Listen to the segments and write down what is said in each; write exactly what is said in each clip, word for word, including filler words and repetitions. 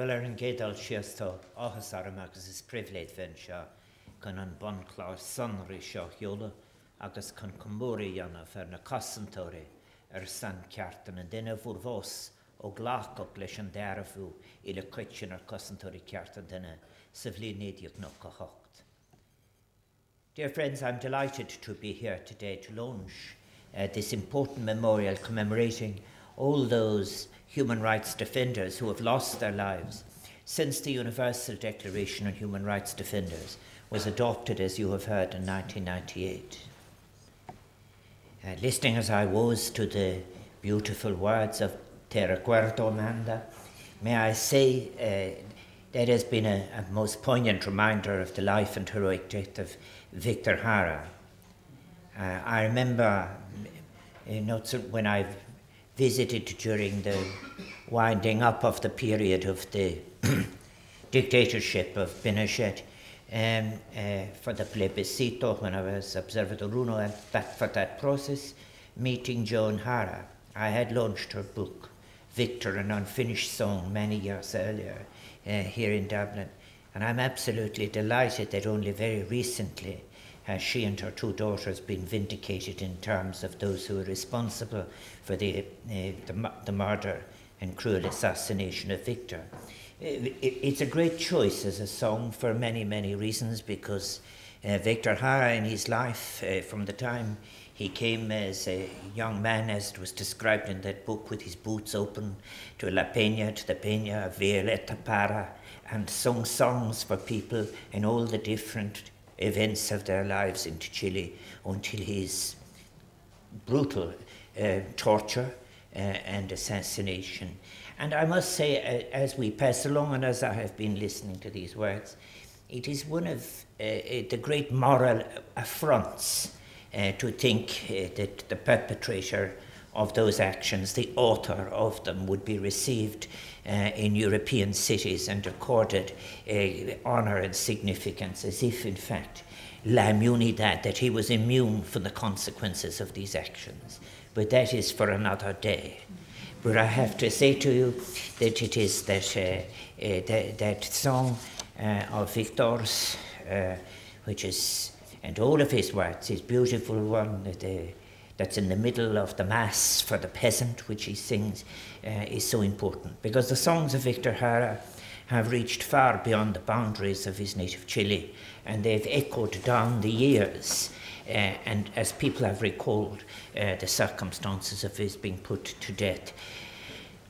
Well, ar an gédal siasta áthas aram agus is privléid bhein seo gan an bonchláir sonraí seo heola agus gan comóirí dhéanamh ar na cosantóirí ar san cearta na duine bhúr bhós ó ghlacach leis an dearbhú I le cuid sin ar cosantóirí cearta duine sa bhliain nioch. Dear friends, I'm delighted to be here today to launch uh, this important memorial commemorating all those human rights defenders who have lost their lives since the Universal Declaration on Human Rights Defenders was adopted, as you have heard, in nineteen ninety-eight. Uh, listening as I was to the beautiful words of Te Recuerdo, Amanda, may I say uh, that has been a, a most poignant reminder of the life and heroic death of Víctor Jara. Uh, I remember uh, not so when I visited during the winding up of the period of the dictatorship of Pinochet um, uh, for the plebiscito, when I was observer Uno and that for that process, meeting Joan Jara. I had launched her book, Victor, an Unfinished Song, many years earlier uh, here in Dublin. And I'm absolutely delighted that only very recently has she and her two daughters been vindicated in terms of those who were responsible for the, uh, the, the murder and cruel assassination of Victor. It, it, it's a great choice as a song for many, many reasons, because uh, Víctor Jara in his life, uh, from the time he came as a young man, as it was described in that book, with his boots open, to La Pena, to the Pena, Violeta Para, and sung songs for people in all the different events of their lives into Chile, until his brutal uh, torture uh, and assassination. And I must say, uh, as we pass along and as I have been listening to these words, it is one of uh, the great moral affronts uh, to think uh, that the perpetrator of those actions, the author of them, would be received uh, in European cities and accorded uh, honour and significance, as if, in fact, la immunidad, that he was immune from the consequences of these actions. But that is for another day. But I have to say to you that it is that, uh, uh, that, that song uh, of Victor's, uh, which is, and all of his words, his beautiful one, that uh, that's in the middle of the Mass for the peasant, which he sings, uh, is so important, because the songs of Víctor Jara have reached far beyond the boundaries of his native Chile, and they've echoed down the years, uh, and as people have recalled uh, the circumstances of his being put to death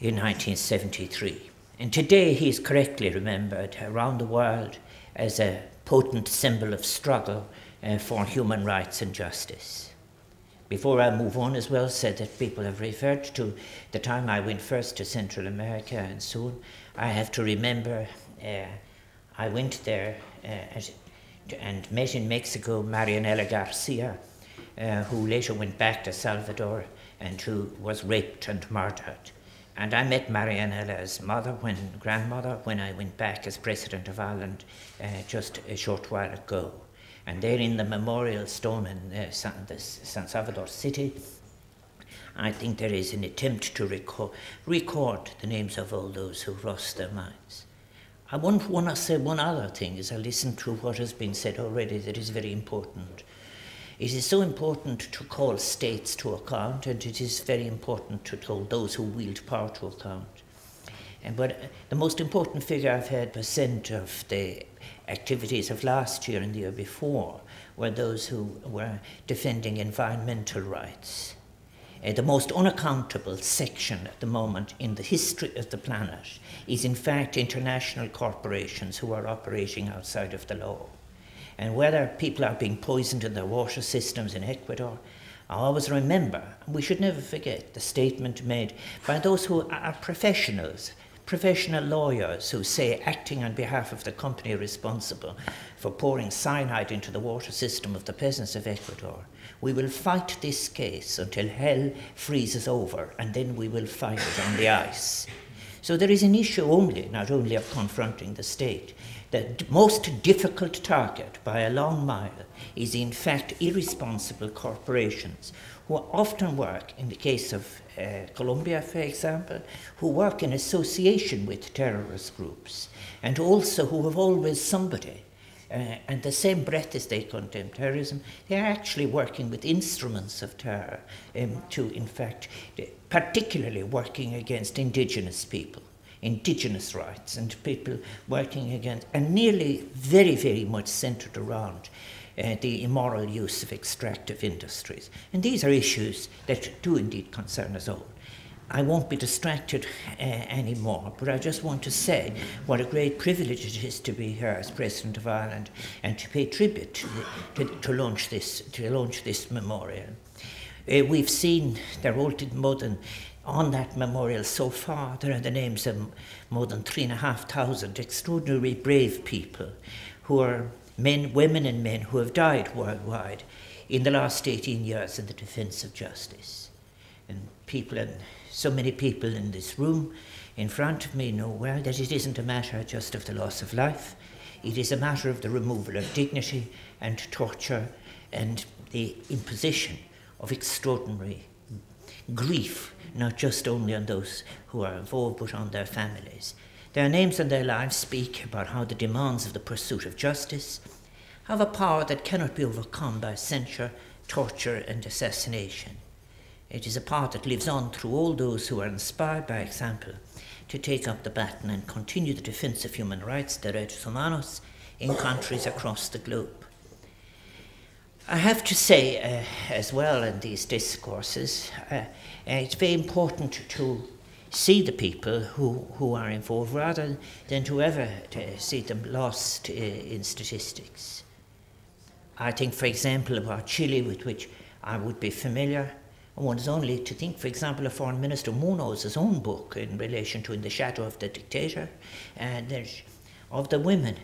in nineteen seventy-three. And today he is correctly remembered around the world as a potent symbol of struggle uh, for human rights and justice. Before I move on as well, said that people have referred to the time I went first to Central America and so on. I have to remember uh, I went there uh, at, and met in Mexico Marianela Garcia, uh, who later went back to Salvador and who was raped and murdered. And I met Marianela's mother, when, grandmother, when I went back as President of Ireland uh, just a short while ago. And there in the memorial stone in uh, San, the San Salvador city, I think there is an attempt to record, record the names of all those who lost their minds. I want, want to say one other thing as I listen to what has been said already that is very important. It is so important to call states to account, and it is very important to call those who wield power to account. And but the most important figure I've heard percent of the activities of last year and the year before were those who were defending environmental rights. Uh, the most unaccountable section at the moment in the history of the planet is in fact international corporations who are operating outside of the law. And whether people are being poisoned in their water systems in Ecuador, I always remember, and we should never forget, the statement made by those who are professionals, professional lawyers who say, acting on behalf of the company responsible for pouring cyanide into the water system of the peasants of Ecuador, we will fight this case until hell freezes over, and then we will fight it on the ice. So there is an issue only, not only of confronting the state. The most difficult target by a long mile is in fact irresponsible corporations who often work, in the case of uh, Colombia, for example, who work in association with terrorist groups, and also who have always somebody, uh, and the same breath as they condemn terrorism, they're actually working with instruments of terror um, to, in fact, particularly working against indigenous people, indigenous rights, and people working against, and nearly very, very much centered around Uh, the immoral use of extractive industries. And these are issues that do indeed concern us all. I won't be distracted uh, anymore, but I just want to say what a great privilege it is to be here as President of Ireland and to pay tribute to, the, to, to, launch, this, to launch this memorial. Uh, we've seen there are more than, on that memorial so far, there are the names of more than three and a half thousand extraordinarily brave people who are men, women and men who have died worldwide in the last eighteen years in the defense of justice. And people, and so many people in this room in front of me know well that it isn't a matter just of the loss of life, it is a matter of the removal of dignity and torture and the imposition of extraordinary grief, not just only on those who are involved but on their families. Their names and their lives speak about how the demands of the pursuit of justice have a power that cannot be overcome by censure, torture and assassination. It is a power that lives on through all those who are inspired by example to take up the baton and continue the defense of human rights, derechos humanos, in countries across the globe. I have to say uh, as well in these discourses, uh, it's very important to see the people who, who are involved rather than to ever to see them lost uh, in statistics. I think, for example, about Chile, with which I would be familiar. One is only to think, for example, of Foreign Minister Munoz's own book in relation to In the Shadow of the Dictator, and there's of the women,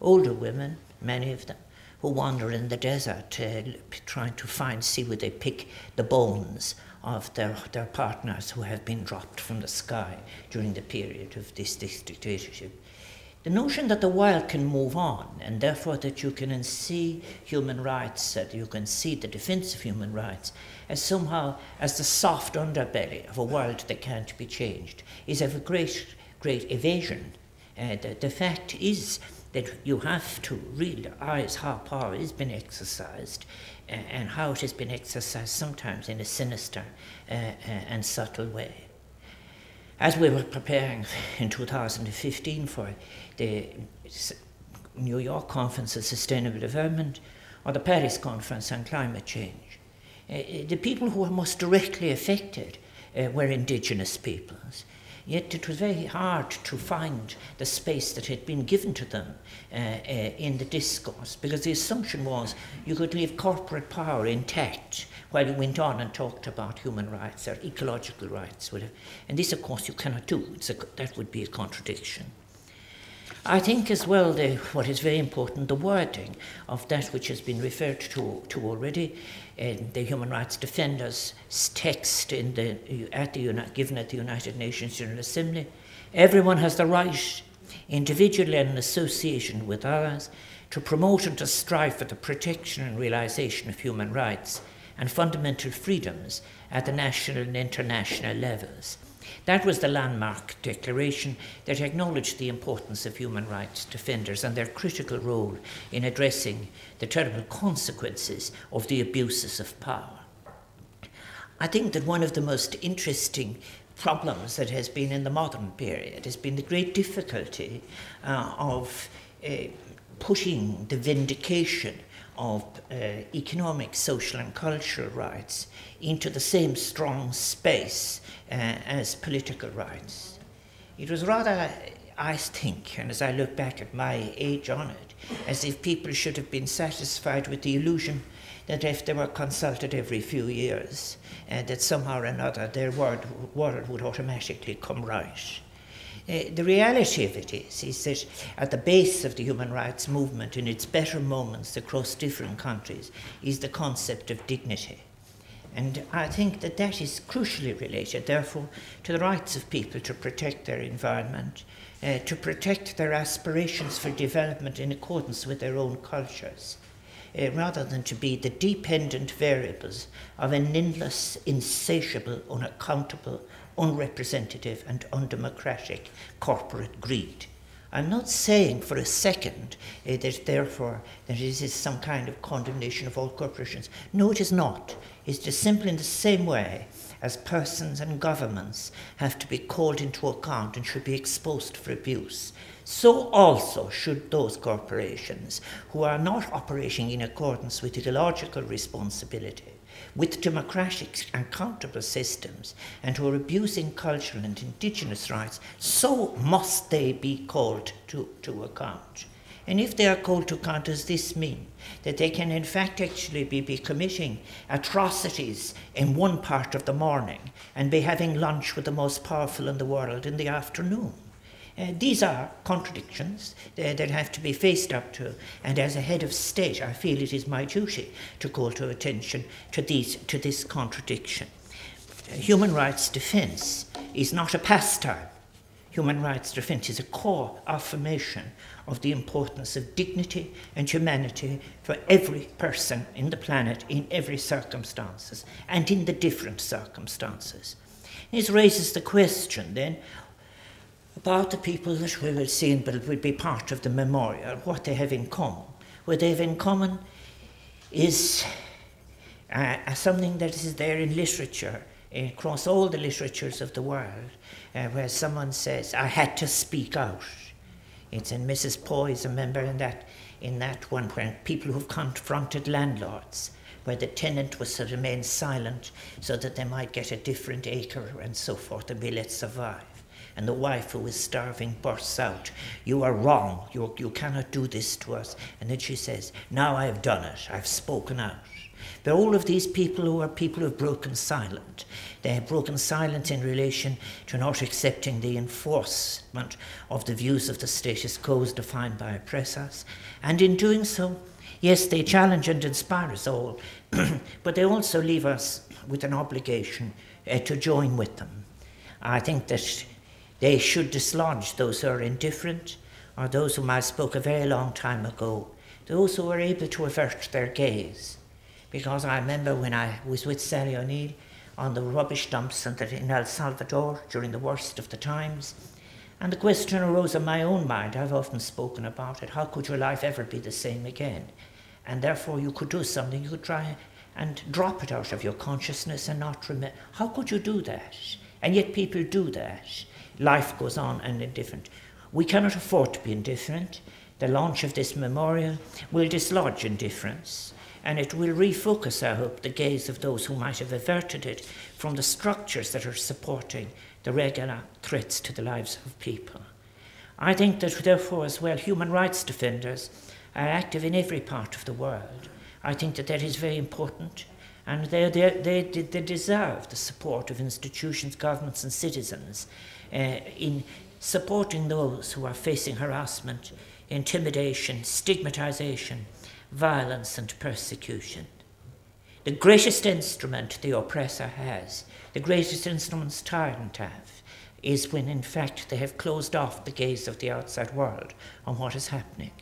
older women, many of them, who wander in the desert uh, trying to find, see where they pick the bones of their, their partners who have been dropped from the sky during the period of this, this dictatorship. The notion that the world can move on and therefore that you can see human rights, that you can see the defense of human rights as somehow as the soft underbelly of a world that can't be changed is of a great, great evasion. Uh, the, the fact is that you have to realize how power has been exercised uh, and how it has been exercised sometimes in a sinister uh, uh, and subtle way. As we were preparing in two thousand fifteen for the New York Conference on Sustainable Development or the Paris Conference on Climate Change, uh, the people who were most directly affected uh, were indigenous peoples. Yet it was very hard to find the space that had been given to them uh, uh, in the discourse, because the assumption was you could leave corporate power intact while you went on and talked about human rights or ecological rights. Whatever. And this, of course, you cannot do. It's a, that would be a contradiction. I think as well, the, what is very important, the wording of that which has been referred to, to already, uh, the Human Rights Defenders' text in the, at the, given at the United Nations General Assembly. Everyone has the right, individually and in association with others, to promote and to strive for the protection and realization of human rights and fundamental freedoms at the national and international levels. That was the landmark declaration that acknowledged the importance of human rights defenders and their critical role in addressing the terrible consequences of the abuses of power. I think that one of the most interesting problems that has been in the modern period has been the great difficulty uh, of uh, pushing the vindication of uh, economic, social and cultural rights into the same strong space uh, as political rights. It was rather, I think, and as I look back at my age on it, as if people should have been satisfied with the illusion that if they were consulted every few years, uh, that somehow or another their world, world would automatically come right. Uh, the reality of it is, is that at the base of the human rights movement in its better moments across different countries is the concept of dignity. And I think that that is crucially related, therefore, to the rights of people to protect their environment, uh, to protect their aspirations for development in accordance with their own cultures, uh, rather than to be the dependent variables of an endless, insatiable, unaccountable, unrepresentative and undemocratic corporate greed. I'm not saying for a second uh, that therefore that this is some kind of condemnation of all corporations. No, it is not. It's just simply in the same way as persons and governments have to be called into account and should be exposed for abuse, so also should those corporations who are not operating in accordance with ideological responsibility, with democratic and accountable systems, and who are abusing cultural and indigenous rights, so must they be called to, to account. And if they are called to account, does this mean that they can in fact actually be, be committing atrocities in one part of the morning and be having lunch with the most powerful in the world in the afternoon? Uh, these are contradictions uh, that have to be faced up to, and as a head of state, I feel it is my duty to call to attention to, these, to this contradiction. Uh, human rights defense is not a pastime. Human rights defense is a core affirmation of the importance of dignity and humanity for every person in the planet, in every circumstances, and in the different circumstances. This raises the question then, about the people that we will see and will be part of the memorial, what they have in common. What they have in common is uh, something that is there in literature, across all the literatures of the world, uh, where someone says, I had to speak out. It's in Missus Poe is a member in that, in that one, where people who've confronted landlords, where the tenant was to remain silent so that they might get a different acre and so forth and be let survive. And the wife who is starving bursts out, you are wrong, you, you cannot do this to us. And then she says, now I've done it, I've spoken out. But all of these people who are people who have broken silent, they have broken silent in relation to not accepting the enforcement of the views of the status quo defined by oppressors. And in doing so, yes, they challenge and inspire us all, but they also leave us with an obligation uh, to join with them. I think that they should dislodge those who are indifferent, or those whom I spoke a very long time ago, those who are able to avert their gaze. Because I remember when I was with Sally O'Neill on the rubbish dumps in El Salvador during the worst of the times, and the question arose in my own mind, I've often spoken about it, how could your life ever be the same again? And therefore you could do something, you could try and drop it out of your consciousness and not remember. How could you do that? And yet people do that. Life goes on and indifferent. We cannot afford to be indifferent. The launch of this memorial will dislodge indifference, and it will refocus, I hope, the gaze of those who might have averted it from the structures that are supporting the regular threats to the lives of people. I think that, therefore, as well, human rights defenders are active in every part of the world. I think that that is very important. And they, they, they, they deserve the support of institutions, governments and citizens uh, in supporting those who are facing harassment, intimidation, stigmatization, violence and persecution. The greatest instrument the oppressor has, the greatest instruments tyrants have, is when in fact they have closed off the gaze of the outside world on what is happening.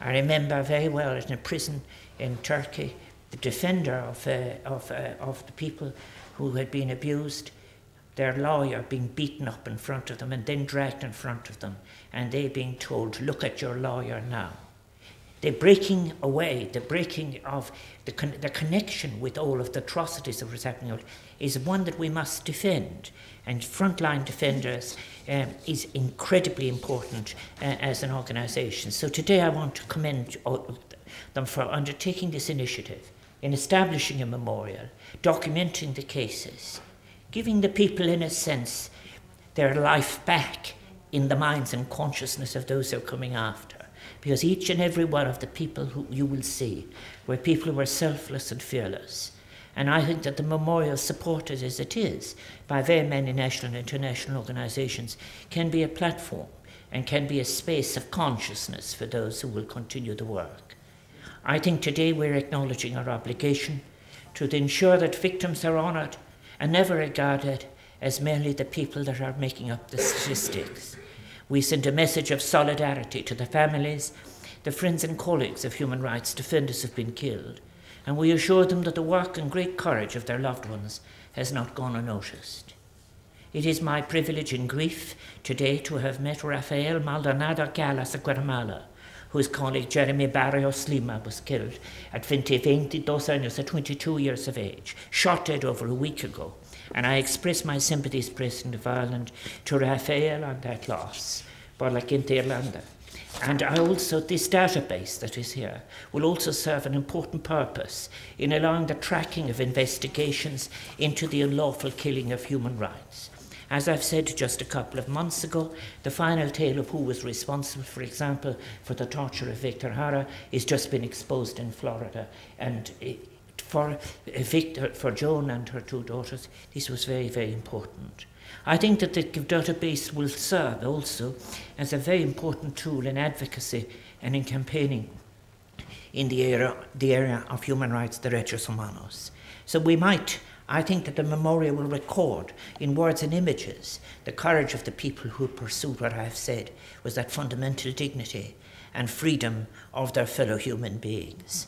I remember very well in a prison in Turkey, the defender of, uh, of, uh, of the people who had been abused, their lawyer being beaten up in front of them and then dragged in front of them, and they being told, look at your lawyer now. They're breaking away, the breaking of the, con the connection with all of the atrocities that was happening is one that we must defend. And Frontline Defenders um, is incredibly important uh, as an organisation. So today I want to commend them for undertaking this initiative, in establishing a memorial, documenting the cases, giving the people, in a sense, their life back in the minds and consciousness of those who are coming after. Because each and every one of the people who you will see were people who were selfless and fearless. And I think that the memorial, supported as it is by very many national and international organisations, can be a platform and can be a space of consciousness for those who will continue the work. I think today we're acknowledging our obligation to ensure that victims are honoured and never regarded as merely the people that are making up the statistics. We send a message of solidarity to the families the friends and colleagues of human rights defenders have been killed, and we assure them that the work and great courage of their loved ones has not gone unnoticed. It is my privilege and grief today to have met Rafael Maldonado Calas of Guatemala, whose colleague Jeremy Barrios Lima was killed at veinte, veintidós años, at twenty-two years of age, shot dead over a week ago, and I express my sympathies, President of Ireland, to Raphael on that loss, por la quinta Irlanda. And I also, this database that is here will also serve an important purpose in allowing the tracking of investigations into the unlawful killing of human rights. As I've said just a couple of months ago, the final tale of who was responsible, for example, for the torture of Víctor Jara is just been exposed in Florida. And for Victor, for Joan and her two daughters, this was very, very important. I think that the database will serve also as a very important tool in advocacy and in campaigning in the area, the area of human rights, derechos humanos. So we might, I think that the memorial will record in words and images the courage of the people who pursued what I have said was that fundamental dignity and freedom of their fellow human beings.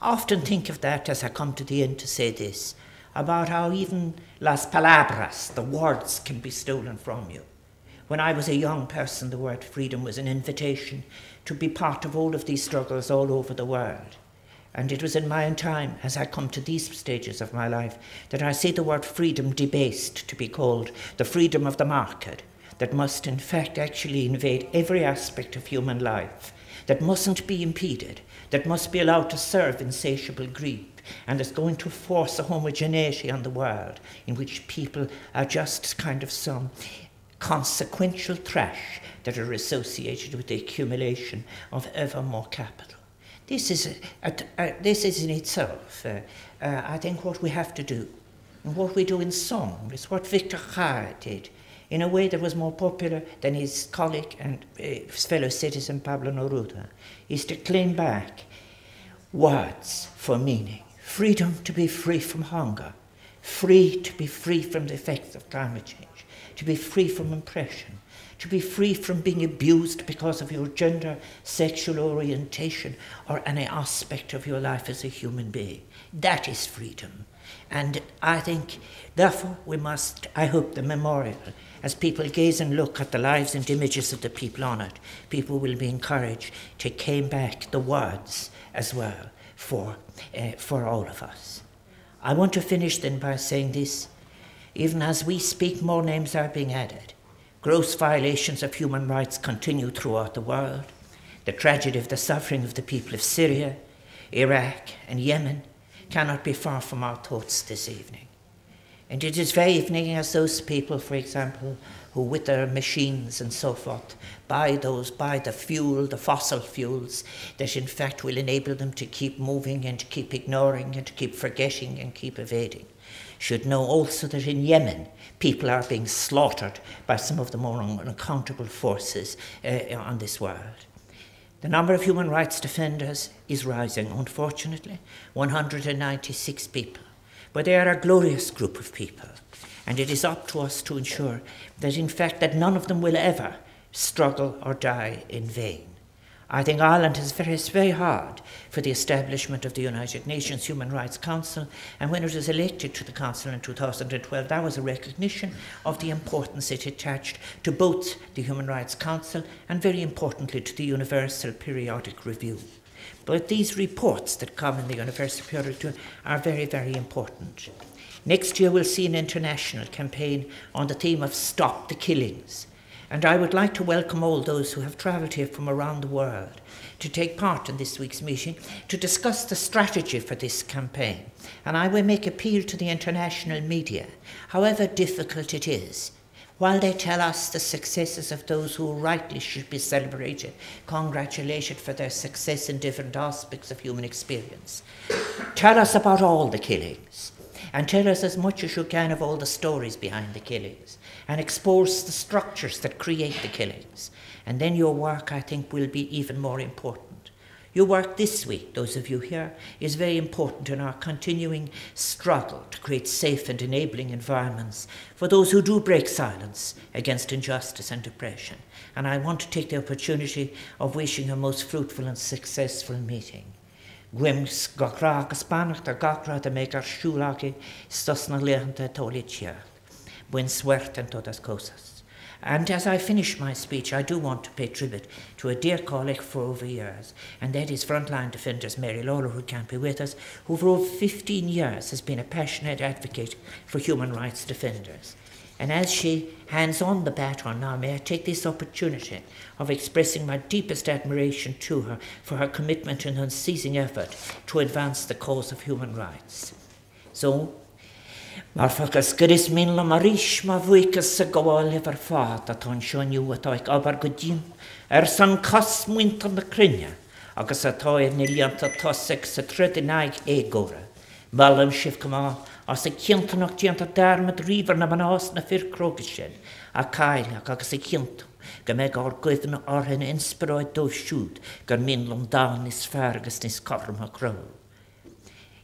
I often think of that as I come to the end to say this, about how even las palabras, the words, can be stolen from you. When I was a young person, the word freedom was an invitation to be part of all of these struggles all over the world. And it was in my own time, as I come to these stages of my life, that I see the word freedom debased to be called the freedom of the market, that must in fact actually invade every aspect of human life, that mustn't be impeded, that must be allowed to serve insatiable greed, and is going to force a homogeneity on the world in which people are just kind of some consequential trash that are associated with the accumulation of ever more capital. This is, a, a, a, this is in itself, uh, uh, I think, what we have to do. And what we do in song is what Víctor Jara did, in a way that was more popular than his colleague and uh, fellow citizen Pablo Neruda, is to claim back words for meaning. Freedom to be free from hunger, free to be free from the effects of climate change, to be free from oppression, to be free from being abused because of your gender, sexual orientation, or any aspect of your life as a human being. That is freedom. And I think, therefore, we must, I hope, the memorial, as people gaze and look at the lives and images of the people on it, people will be encouraged to claim back the words as well for, uh, for all of us. I want to finish then by saying this. Even as we speak, more names are being added. Gross violations of human rights continue throughout the world. The tragedy of the suffering of the people of Syria, Iraq, and Yemen cannot be far from our thoughts this evening. And it is very evening as those people, for example, who with their machines and so forth, buy those, buy the fuel, the fossil fuels, that in fact will enable them to keep moving and to keep ignoring and to keep forgetting and keep evading, should know also that in Yemen, people are being slaughtered by some of the more unaccountable forces uh, on this world. The number of human rights defenders is rising, unfortunately, one hundred ninety-six people. But they are a glorious group of people. And it is up to us to ensure that, in fact, that none of them will ever struggle or die in vain. I think Ireland has worked very hard for the establishment of the United Nations Human Rights Council, and when it was elected to the Council in two thousand twelve, that was a recognition of the importance it attached to both the Human Rights Council and, very importantly, to the Universal Periodic Review. But these reports that come in the Universal Periodic Review are very, very important. Next year we'll see an international campaign on the theme of Stop the Killings. And I would like to welcome all those who have travelled here from around the world to take part in this week's meeting to discuss the strategy for this campaign. And I will make appeal to the international media, however difficult it is, while they tell us the successes of those who rightly should be celebrated, congratulated for their success in different aspects of human experience. Tell us about all the killings, and tell us as much as you can of all the stories behind the killings, and expose the structures that create the killings. And then your work, I think, will be even more important. Your work this week, those of you here, is very important in our continuing struggle to create safe and enabling environments for those who do break silence against injustice and oppression. And I want to take the opportunity of wishing a most fruitful and successful meeting. Gwims gokra kaspanach da gokra da megar shulagi stosna lehenta tolichia. Buen suerte en todas cosas. And as I finish my speech, I do want to pay tribute to a dear colleague for over years, and that is Frontline Defenders Mary Lawlor, who can't be with us, who for over fifteen years has been a passionate advocate for human rights defenders. And as she hands on the baton now, may I take this opportunity of expressing my deepest admiration to her for her commitment and unceasing effort to advance the cause of human rights. So, Marfakas Gris min la Marish Mavuikas Sagawal ever fought at on showing you what I cover good in, er some cuss wint on the crinia, Agasatoy and Nilianta Tossex a tretinag egora, Malam Shivkama, as a kintanoctianta darmid river Namanos Nafir Krogishen, a kailak as a kint, Gamegor Gwithn or an inspiroid do shoot, Gaminlum down his fergus nis corma crow.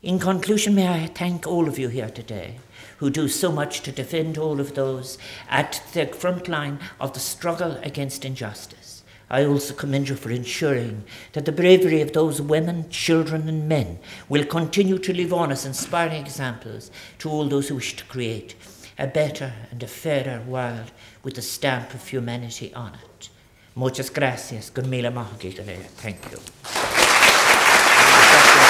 In conclusion, may I thank all of you here today who do so much to defend all of those at the front line of the struggle against injustice. I also commend you for ensuring that the bravery of those women, children and men will continue to live on as inspiring examples to all those who wish to create a better and a fairer world with the stamp of humanity on it. Muchas gracias. Thank you.